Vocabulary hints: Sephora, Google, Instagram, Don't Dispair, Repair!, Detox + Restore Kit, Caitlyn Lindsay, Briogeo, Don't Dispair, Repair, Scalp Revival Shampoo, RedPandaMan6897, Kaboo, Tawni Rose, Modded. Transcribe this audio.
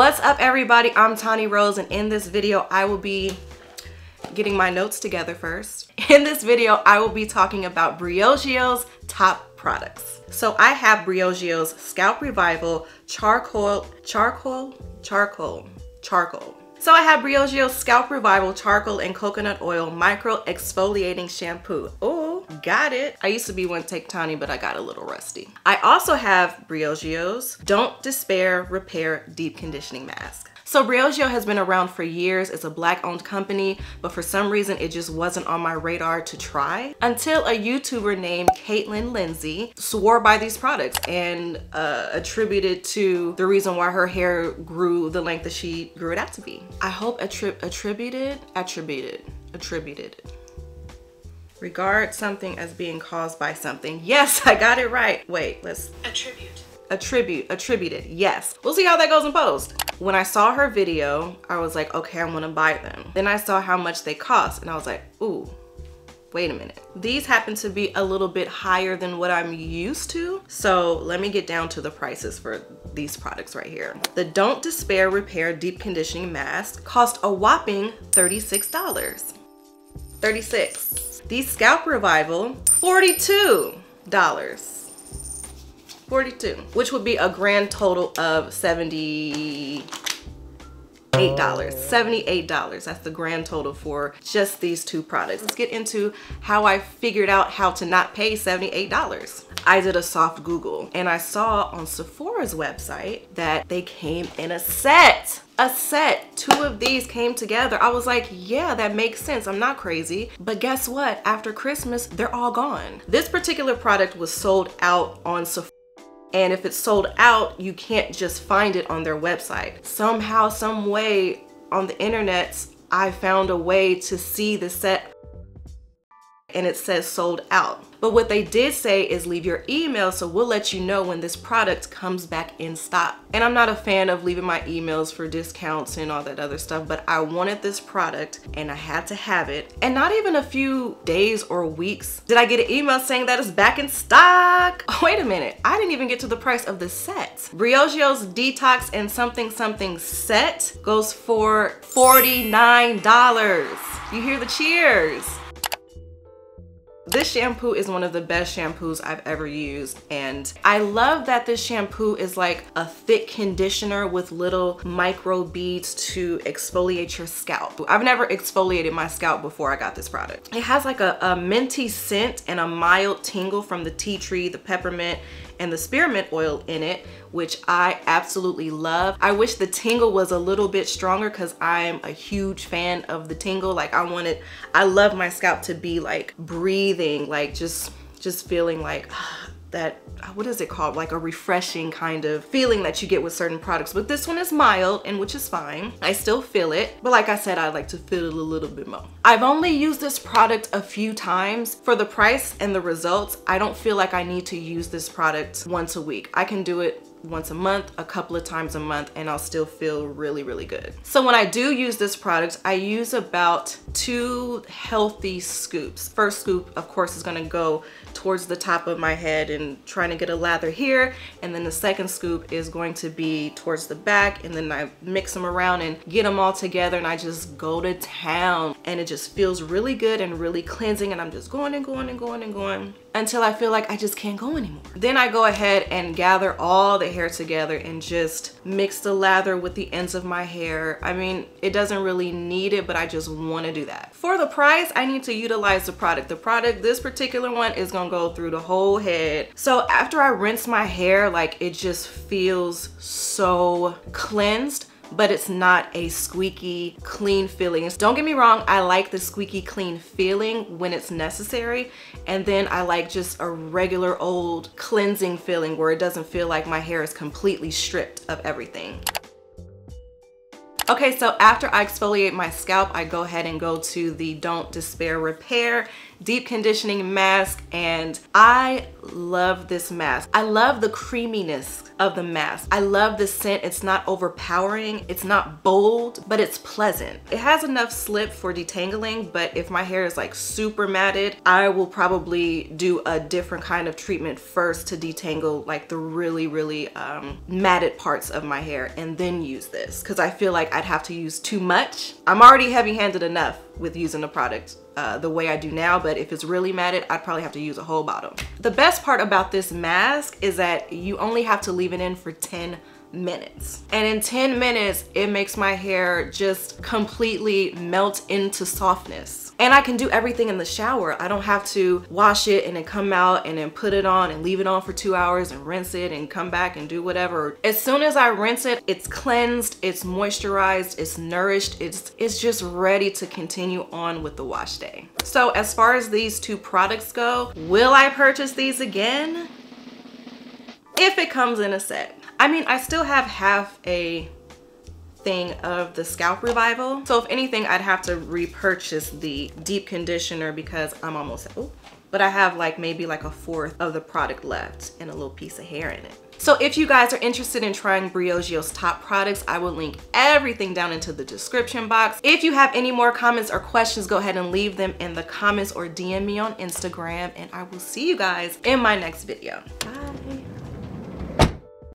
What's up, everybody? I'm Tawni Rose, and in this video I will be getting my notes together first. In this video I will be talking about Briogeo's top products. So I have Briogeo's Scalp Revival Charcoal. So I have Briogeo's Scalp Revival Charcoal and Coconut Oil Micro Exfoliating Shampoo. Oh, got it. I used to be one take Tawni, but I got a little rusty. I also have Briogeo's Don't Dispair Repair Deep Conditioning Mask. So Briogeo has been around for years. It's a Black-owned company, but for some reason it just wasn't on my radar to try until a YouTuber named Caitlyn Lindsay swore by these products and attributed to the reason why her hair grew the length that she grew it out to be. I hope attributed. Regard something as being caused by something. Yes, I got it right. Wait, let's attribute. Attributed, yes. We'll see how that goes in post. When I saw her video, I was like, okay, I'm gonna buy them. Then I saw how much they cost and I was like, ooh, wait a minute. These happen to be a little bit higher than what I'm used to. So let me get down to the prices for these products right here. The Don't Despair Repair Deep Conditioning Mask cost a whopping $36. 36. The Scalp Revival, $42. 42, which would be a grand total of $78. $78, that's the grand total for just these two products. Let's get into how I figured out how to not pay $78. I did a soft Google and I saw on Sephora's website that they came in a set. Two of these came together. I was like, yeah, that makes sense. I'm not crazy. But guess what? After Christmas, they're all gone. This particular product was sold out on Sephora. And if it's sold out, you can't just find it on their website. Somehow, some way on the internet, I found a way to see the set and it says sold out. But what they did say is leave your email so we'll let you know when this product comes back in stock. And I'm not a fan of leaving my emails for discounts and all that other stuff, but I wanted this product and I had to have it. And not even a few days or weeks did I get an email saying that it's back in stock. Oh, wait a minute, I didn't even get to the price of the set. Briogeo's Detox and something set goes for $49. You hear the cheers. This shampoo is one of the best shampoos I've ever used, and I love that this shampoo is like a thick conditioner with little micro beads to exfoliate your scalp. I've never exfoliated my scalp before I got this product. It has like a minty scent and a mild tingle from the tea tree, the peppermint, and the spearmint oil in it, which I absolutely love. I wish the tingle was a little bit stronger because I'm a huge fan of the tingle. Like I love my scalp to be like breathing, like just feeling like that, what is it called? Like a refreshing kind of feeling that you get with certain products. But this one is mild, and which is fine. I still feel it, but like I said, I like to feel it a little bit more. I've only used this product a few times. For the price and the results, I don't feel like I need to use this product once a week. I can do it once a month, a couple of times a month, and I'll still feel really, really good. So when I do use this product, I use about 2 healthy scoops. First scoop, of course, is gonna go towards the top of my head and trying to get a lather here. And then the second scoop is going to be towards the back. And then I mix them around and get them all together and I just go to town. And it just feels really good and really cleansing. And I'm just going and going and going and going until I feel like I just can't go anymore. Then I go ahead and gather all the hair together and just mix the lather with the ends of my hair. I mean, it doesn't really need it, but I just want to do that. For the price, I need to utilize the product. This particular one is gonna go through the whole head. So after I rinse my hair, like it just feels so cleansed, but it's not a squeaky clean feeling. Don't get me wrong, I like the squeaky clean feeling when it's necessary, and then I like just a regular old cleansing feeling where it doesn't feel like my hair is completely stripped of everything. Okay, so after I exfoliate my scalp, I go ahead and go to the Don't Dispair Repair Deep Conditioning Mask, and I love this mask. I love the creaminess of the mask. I love the scent. It's not overpowering, it's not bold, but it's pleasant. It has enough slip for detangling, but if my hair is like super matted, I will probably do a different kind of treatment first to detangle like the really matted parts of my hair and then use this, because I feel like I'd have to use too much. I'm already heavy-handed enough with using the product the way I do now, but if it's really matted, I'd probably have to use a whole bottle. The best part about this mask is that you only have to leave it in for 10 minutes. And in 10 minutes, it makes my hair just completely melt into softness. And I can do everything in the shower. I don't have to wash it and then come out and then put it on and leave it on for 2 hours and rinse it and come back and do whatever. As soon as I rinse it, it's cleansed, it's moisturized, it's nourished, it's just ready to continue on with the wash day. So as far as these two products go, will I purchase these again? If it comes in a set. I mean, I still have half a thing of the Scalp Revival. So if anything, I'd have to repurchase the deep conditioner because I'm almost out. But I have like maybe like a fourth of the product left and a little piece of hair in it. So if you guys are interested in trying Briogeo's top products, I will link everything down into the description box. If you have any more comments or questions, go ahead and leave them in the comments or DM me on Instagram, and I will see you guys in my next video. Bye.